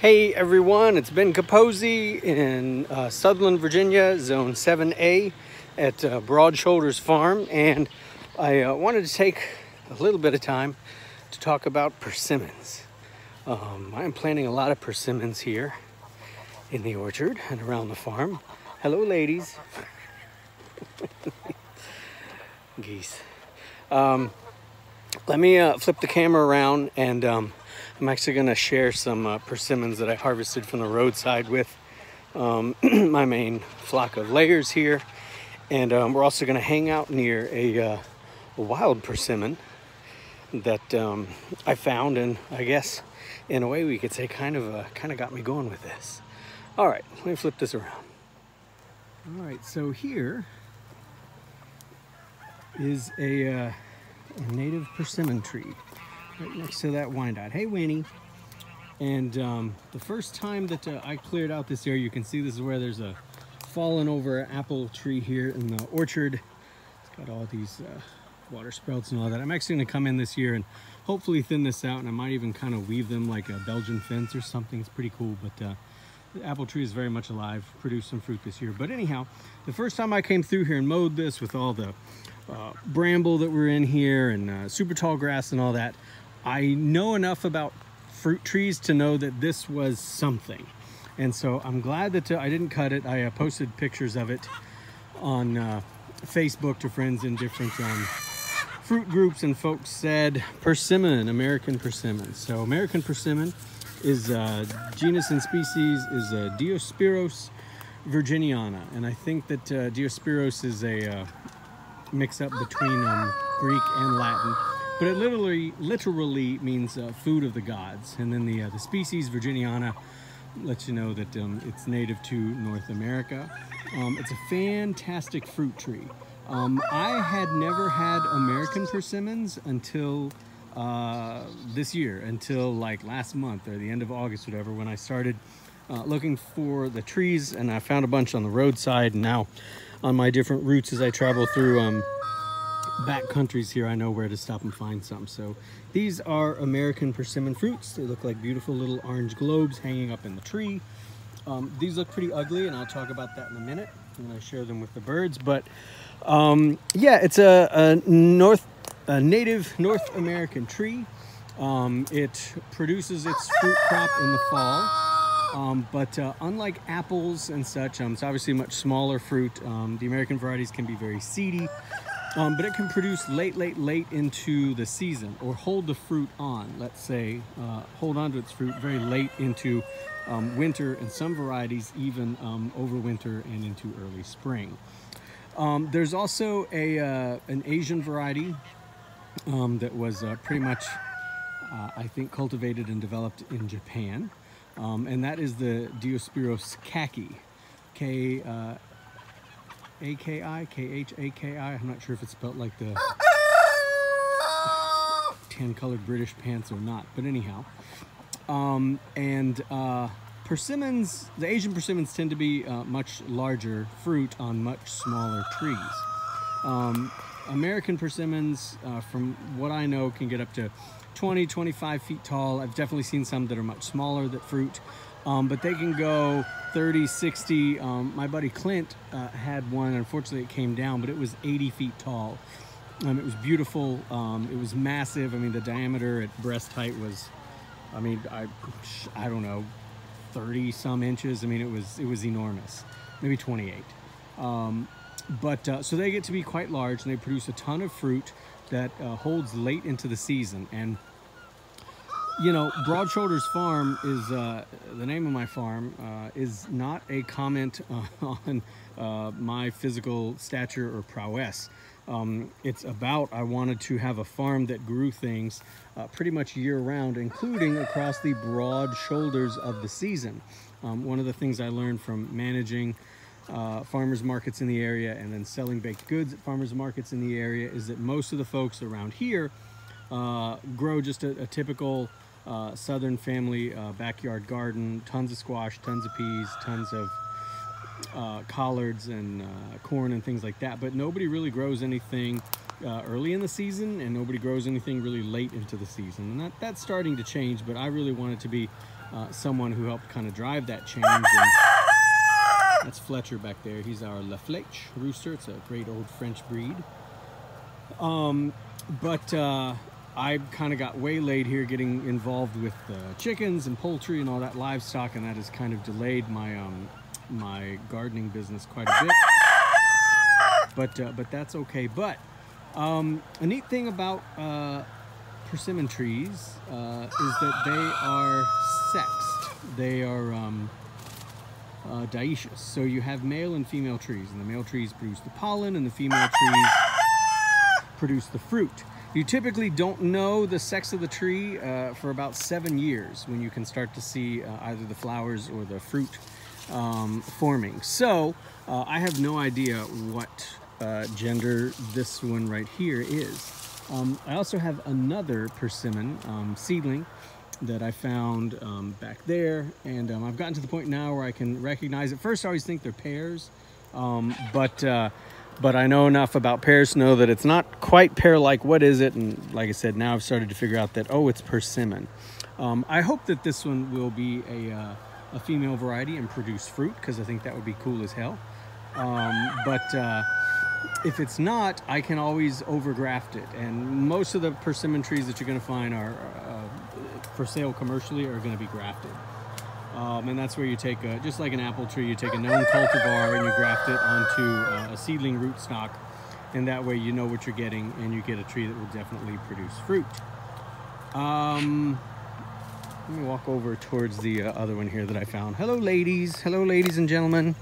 Hey everyone, it's Ben Capozzi in Sutherland, Virginia, Zone 7A at Broad Shoulders Farm, and I wanted to take a little bit of time to talk about persimmons. I'm planting a lot of persimmons here in the orchard and around the farm. Hello ladies. Geese. Let me flip the camera around, and I'm actually going to share some persimmons that I harvested from the roadside with my main flock of layers here. And we're also going to hang out near a wild persimmon that I found, and I guess in a way we could say kind of got me going with this. All right, let me flip this around. All right, so here is a native persimmon tree. Right next to that wyandotte. Hey, Winnie. And the first time that I cleared out this area, you can see this is where there's a fallen over apple tree here in the orchard. It's got all these water sprouts and all that. I'm actually going to come in this year and hopefully thin this out, and I might even kind of weave them like a Belgian fence or something. It's pretty cool, but the apple tree is very much alive, produced some fruit this year. But anyhow, the first time I came through here and mowed this with all the bramble that were in here and super tall grass and all that, I know enough about fruit trees to know that this was something. And so I'm glad that I didn't cut it. I posted pictures of it on Facebook to friends in different fruit groups, and folks said persimmon, American persimmon. So American persimmon is genus and species is Diospyros virginiana. And I think that Diospyros is a mix up between Greek and Latin. But it literally means food of the gods. And then the species, Virginiana, lets you know that it's native to North America. It's a fantastic fruit tree. I had never had American persimmons until this year, until like last month or the end of August, whatever, when I started looking for the trees, and I found a bunch on the roadside. And now on my different routes as I travel through back countries here, I know where to stop and find some. So these are American persimmon fruits. They look like beautiful little orange globes hanging up in the tree. These look pretty ugly, and I'll talk about that in a minute when I share them with the birds. But yeah, it's a native North American tree. It produces its fruit crop in the fall. But unlike apples and such, it's obviously a much smaller fruit. The American varieties can be very seedy. But it can produce late into the season, or hold the fruit on, let's say, hold on to its fruit very late into winter, and some varieties even over winter and into early spring. There's also an Asian variety that was pretty much, I think, cultivated and developed in Japan, and that is the Diospyros kaki, K-H-A-K-I. I'm not sure if it's spelled like the tan-colored British pants or not, but anyhow. Persimmons, the Asian persimmons tend to be much larger fruit on much smaller trees. American persimmons, from what I know, can get up to 20, 25 feet tall. I've definitely seen some that are much smaller, that fruit. But they can go 30, 60. My buddy Clint had one. Unfortunately, it came down, but it was 80 feet tall. It was beautiful. It was massive. I mean, the diameter at breast height was, I mean, I don't know, 30 some inches. I mean, it was enormous, maybe 28. So they get to be quite large, and they produce a ton of fruit that holds late into the season. And you know, Broad Shoulders Farm is, the name of my farm, is not a comment on my physical stature or prowess. It's about, I wanted to have a farm that grew things pretty much year round, including across the broad shoulders of the season. One of the things I learned from managing farmers markets in the area, and then selling baked goods at farmers markets in the area, is that most of the folks around here grow just a typical southern family backyard garden. Tons of squash, tons of peas, tons of collards and corn and things like that. But nobody really grows anything early in the season, and nobody grows anything really late into the season. And that's starting to change, but I really want it to be someone who helped kind of drive that change. And that's Fletcher back there. He's our La Fleche rooster. It's a great old French breed. I kind of got waylaid here getting involved with chickens and poultry and all that livestock, and that has kind of delayed my my gardening business quite a bit. But that's okay. But a neat thing about persimmon trees is that they are sexed. They are dioecious. So you have male and female trees, and the male trees produce the pollen, and the female trees produce the fruit. You typically don't know the sex of the tree for about 7 years, when you can start to see either the flowers or the fruit forming. So I have no idea what gender this one right here is. I also have another persimmon seedling that I found back there, and I've gotten to the point now where I can recognize it. First, I always think they're pears, but I know enough about pears to know that it's not quite pear-like. What is it? And like I said, now I've started to figure out that, oh, it's persimmon. I hope that this one will be a female variety and produce fruit, because I think that would be cool as hell. If it's not, I can always overgraft it. And most of the persimmon trees that you're going to find are for sale commercially are going to be grafted. And that's where you take, just like an apple tree, you take a known cultivar and you graft it onto a seedling rootstock, and that way you know what you're getting and you get a tree that will definitely produce fruit. Let me walk over towards the other one here that I found. Hello, ladies. Hello, ladies and gentlemen.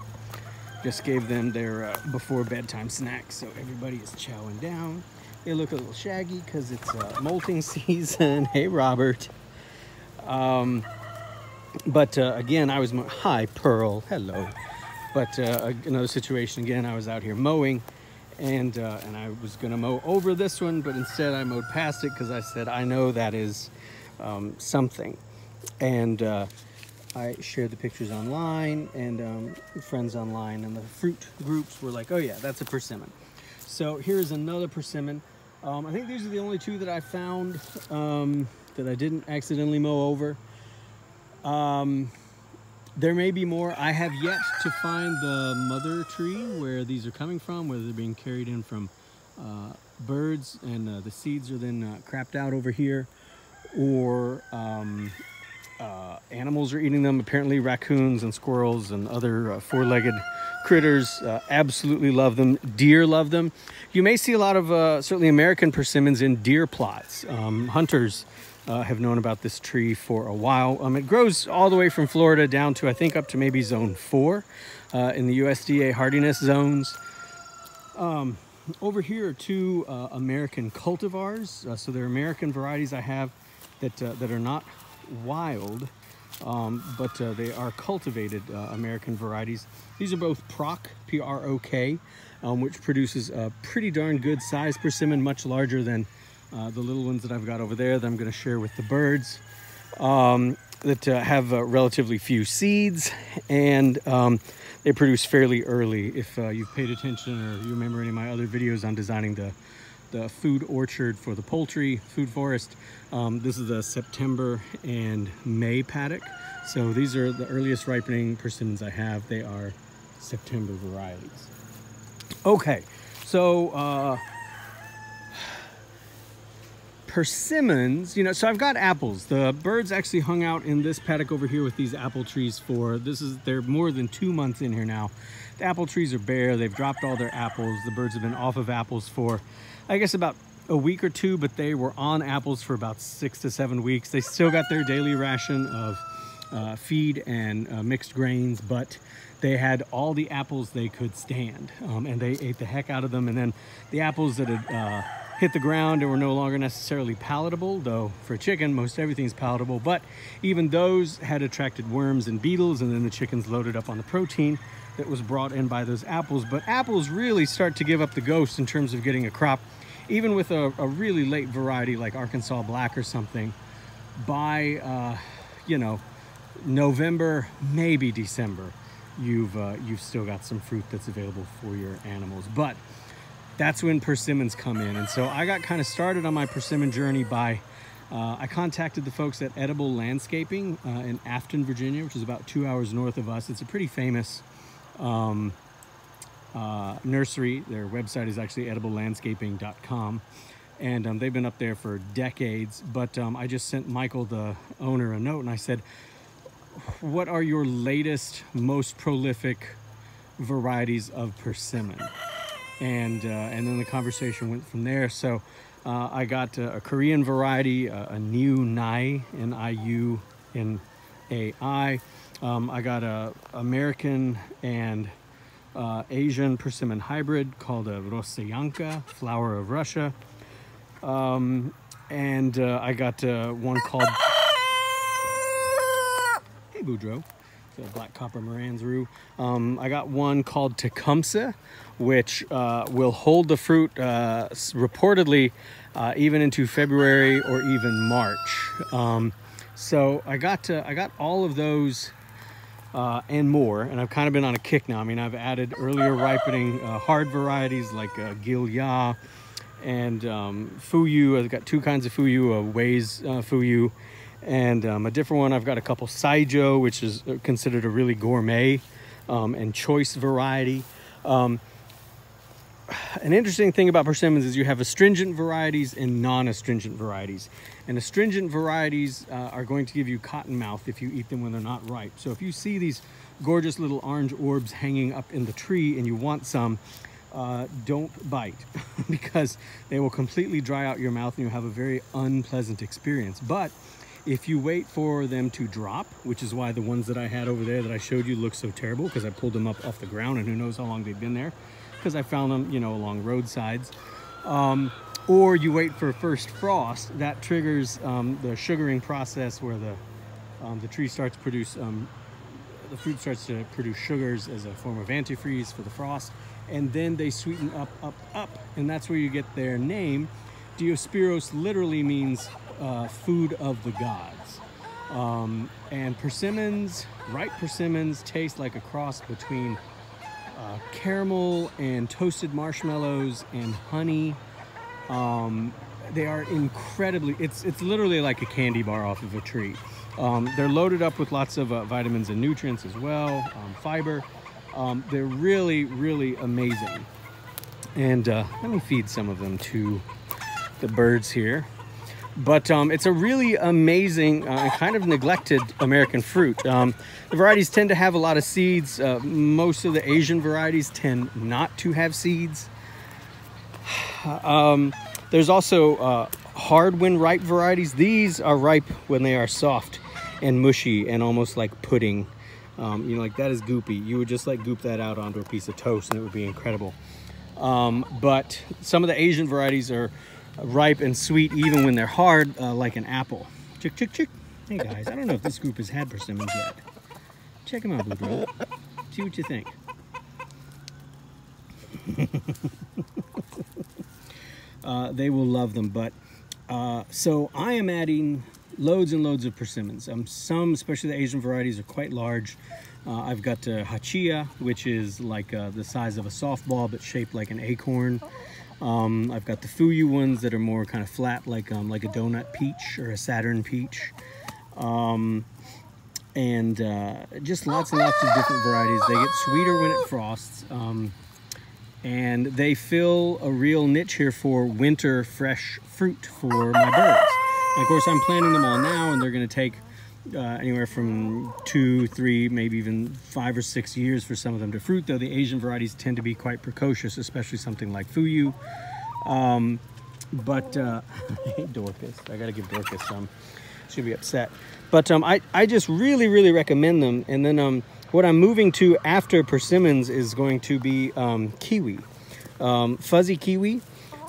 Just gave them their before bedtime snack, so everybody is chowing down. They look a little shaggy because it's molting season. Hey, Robert. Again, I was hi, Pearl. Hello. Another situation again. I was out here mowing, and I was gonna mow over this one, but instead I mowed past it because I said I know that is something. And I shared the pictures online, and friends online, and the fruit groups were like, "Oh yeah, that's a persimmon." So here's another persimmon. I think these are the only two that I found that I didn't accidentally mow over. There may be more. I have yet to find the mother tree where these are coming from, whether they're being carried in from birds and the seeds are then crapped out over here, or animals are eating them. Apparently raccoons and squirrels and other four-legged critters absolutely love them. Deer love them. You may see a lot of certainly American persimmons in deer plots. Hunters have known about this tree for a while. It grows all the way from Florida down to, I think, up to maybe zone 4 in the USDA hardiness zones. Over here are two American cultivars. So they're American varieties I have that are not wild, but they are cultivated American varieties. These are both Prok, P-R-O-K, which produces a pretty darn good size persimmon, much larger than the little ones that I've got over there that I'm going to share with the birds, that have relatively few seeds, and they produce fairly early. If you've paid attention, or you remember any of my other videos on designing the food orchard for the poultry, food forest, this is the September and May paddock. So these are the earliest ripening persimmons I have. They are September varieties. Okay, so persimmons, you know, so I've got apples. The birds actually hung out in this paddock over here with these apple trees for, they're more than 2 months in here now. The apple trees are bare. They've dropped all their apples. The birds have been off of apples for, I guess, about a week or two, but they were on apples for about 6 to 7 weeks. They still got their daily ration of feed and mixed grains, but they had all the apples they could stand, and they ate the heck out of them. And then the apples that had hit the ground and were no longer necessarily palatable, though for a chicken most everything's palatable, but even those had attracted worms and beetles, and then the chickens loaded up on the protein that was brought in by those apples. But apples really start to give up the ghost in terms of getting a crop, even with a really late variety like Arkansas Black or something. By you know, November, maybe December, you've still got some fruit that's available for your animals. But that's when persimmons come in. And so I got kind of started on my persimmon journey by I contacted the folks at Edible Landscaping in Afton, Virginia, which is about 2 hours north of us. It's a pretty famous nursery. Their website is actually ediblelandscaping.com. And they've been up there for decades. But I just sent Michael, the owner, a note, and I said, what are your latest, most prolific varieties of persimmon? And then the conversation went from there. So I got a Korean variety, a new Nai, N-I-U-N-A-I. I got a American and Asian persimmon hybrid called a Rosyanka, flower of Russia. I got one called, hey Boudreaux, the Black Copper Marans rue. I got one called Tecumseh, which will hold the fruit reportedly even into February or even March. So I got all of those and more, and I've kind of been on a kick now. I mean, I've added earlier ripening hard varieties like Gil Ya and fuyu. I've got two kinds of fuyu, a Waze fuyu, and a different one. I've got a couple saijo, which is considered a really gourmet and choice variety. An interesting thing about persimmons is you have astringent varieties and non-astringent varieties. And astringent varieties are going to give you cottonmouth if you eat them when they're not ripe. So if you see these gorgeous little orange orbs hanging up in the tree and you want some, don't bite because they will completely dry out your mouth and you'll have a very unpleasant experience. But if you wait for them to drop, which is why the ones that I had over there that I showed you look so terrible, because I pulled them up off the ground and who knows how long they've been there, because I found them, you know, along roadsides. Or you wait for first frost, that triggers the sugaring process where the tree starts to produce, the fruit starts to produce sugars as a form of antifreeze for the frost. And then they sweeten up, and that's where you get their name. Diospyros literally means food of the gods. And persimmons, ripe persimmons, taste like a cross between caramel and toasted marshmallows and honey. They are incredibly, it's literally like a candy bar off of a tree. They're loaded up with lots of vitamins and nutrients as well, fiber. They're really, really amazing. And let me feed some of them to the birds here. But it's a really amazing and kind of neglected American fruit. The varieties tend to have a lot of seeds. Most of the Asian varieties tend not to have seeds. There's also hard when ripe varieties. These are ripe when they are soft and mushy and almost like pudding. You know, like that is goopy. You would just like goop that out onto a piece of toast and it would be incredible. But some of the Asian varieties are ripe and sweet even when they're hard, like an apple. Chick, chick, chick. Hey guys, I don't know if this group has had persimmons yet. Check them out, Boudreaux. See what you think. They will love them, but so I am adding loads and loads of persimmons. Some, especially the Asian varieties, are quite large. I've got hachiya, which is like the size of a softball but shaped like an acorn. I've got the fuyu ones that are more kind of flat, like a donut peach or a Saturn peach. Just lots and lots of different varieties. They get sweeter when it frosts. And they fill a real niche here for winter fresh fruit for my birds. And of course, I'm planting them all now, and they're going to take anywhere from 2, 3, maybe even 5 or 6 years for some of them to fruit, though the Asian varieties tend to be quite precocious, especially something like fuyu. I hate Dorcas. I got to give Dorcas some. She'll be upset. But I just really, really recommend them. And then what I'm moving to after persimmons is going to be kiwi, fuzzy kiwi.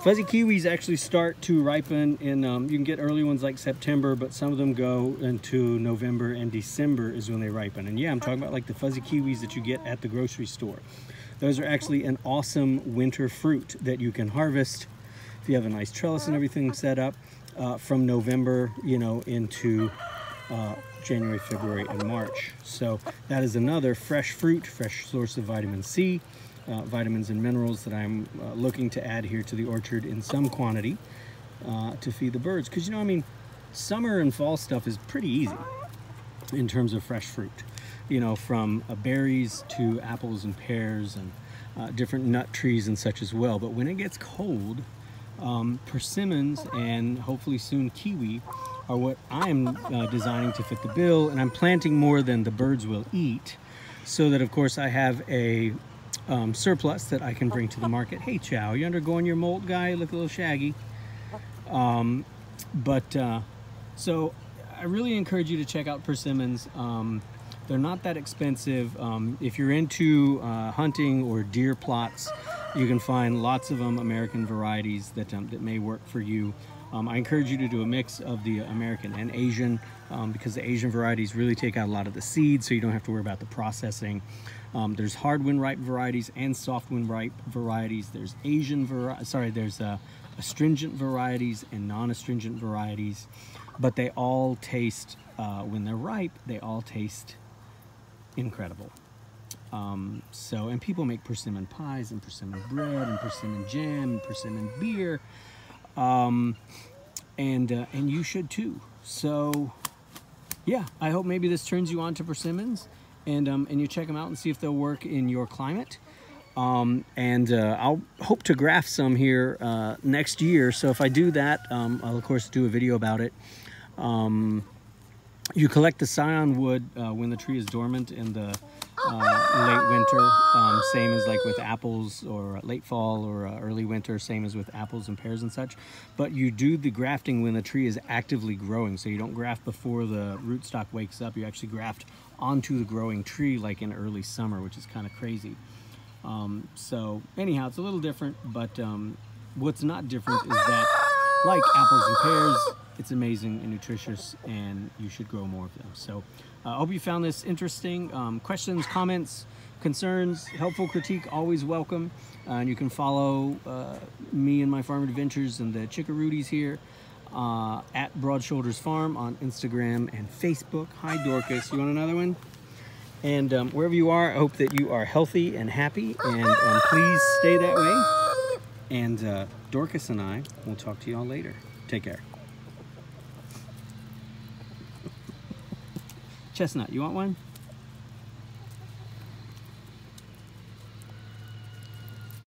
Fuzzy kiwis actually start to ripen in, you can get early ones like September, but some of them go into November and December is when they ripen. And yeah, I'm talking about like the fuzzy kiwis that you get at the grocery store. Those are actually an awesome winter fruit that you can harvest if you have a nice trellis and everything set up from November, you know, into January, February, and March. So that is another fresh fruit, fresh source of vitamin C. Vitamins and minerals that I'm looking to add here to the orchard in some quantity to feed the birds. Because, you know, I mean, summer and fall stuff is pretty easy in terms of fresh fruit. You know, from berries to apples and pears and different nut trees and such as well. But when it gets cold, persimmons and hopefully soon kiwi are what I'm designing to fit the bill, and I'm planting more than the birds will eat, so that of course I have a surplus that I can bring to the market. Hey Chow, you undergoing your molt, guy? You look a little shaggy. So I really encourage you to check out persimmons. They're not that expensive. If you're into hunting or deer plots, you can find lots of them, American varieties that, that may work for you. I encourage you to do a mix of the American and Asian, because the Asian varieties really take out a lot of the seeds, so you don't have to worry about the processing. There's hard wind ripe varieties and soft wind ripe varieties. There's astringent varieties and non-astringent varieties, but they all taste, when they're ripe, they all taste incredible. And people make persimmon pies and persimmon bread and persimmon jam and persimmon beer, and you should too. So yeah, I hope maybe this turns you on to persimmons, and you check them out and see if they'll work in your climate. I'll hope to graft some here next year, so if I do that, I'll of course do a video about it. You collect the scion wood when the tree is dormant in the late winter, same as like with apples, or late fall or early winter, same as with apples and pears and such. But you do the grafting when the tree is actively growing, so you don't graft before the rootstock wakes up. You actually graft onto the growing tree like in early summer, which is kind of crazy. So anyhow, it's a little different, but what's not different is that, like apples and pears, it's amazing and nutritious, and you should grow more of them. So I hope you found this interesting. Questions, comments, concerns, helpful critique, always welcome. And you can follow me and my farm adventures and the Chickarooties here at Broad Shoulders Farm on Instagram and Facebook. Hi, Dorcas. You want another one? And wherever you are, I hope that you are healthy and happy, and please stay that way. And Dorcas and I will talk to you all later. Take care. Chestnut, you want one?